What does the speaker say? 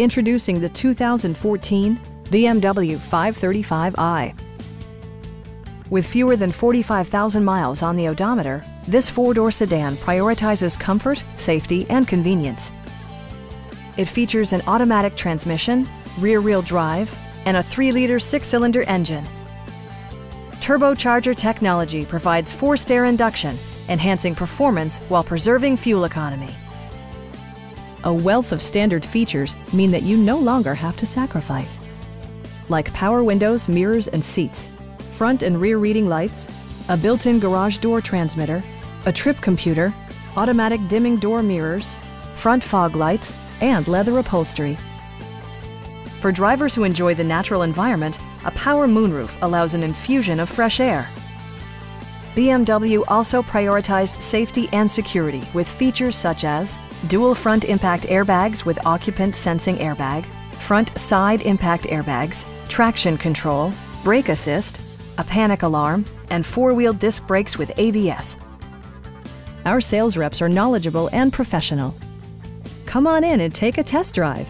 Introducing the 2014 BMW 535i. With fewer than 45,000 miles on the odometer, this four-door sedan prioritizes comfort, safety, and convenience. It features an automatic transmission, rear-wheel drive, and a 3-liter 6-cylinder engine. Turbocharger technology provides forced-air induction, enhancing performance while preserving fuel economy. A wealth of standard features mean that you no longer have to sacrifice, like power windows, mirrors, and seats, front and rear reading lights, a built-in garage door transmitter, a trip computer, automatic dimming door mirrors, front fog lights, and leather upholstery. For drivers who enjoy the natural environment, a power moonroof allows an infusion of fresh air. BMW also prioritized safety and security with features such as dual front impact airbags with occupant sensing airbag, front side impact airbags, traction control, brake assist, a panic alarm, and four-wheel disc brakes with ABS. Our sales reps are knowledgeable and professional. Come on in and take a test drive.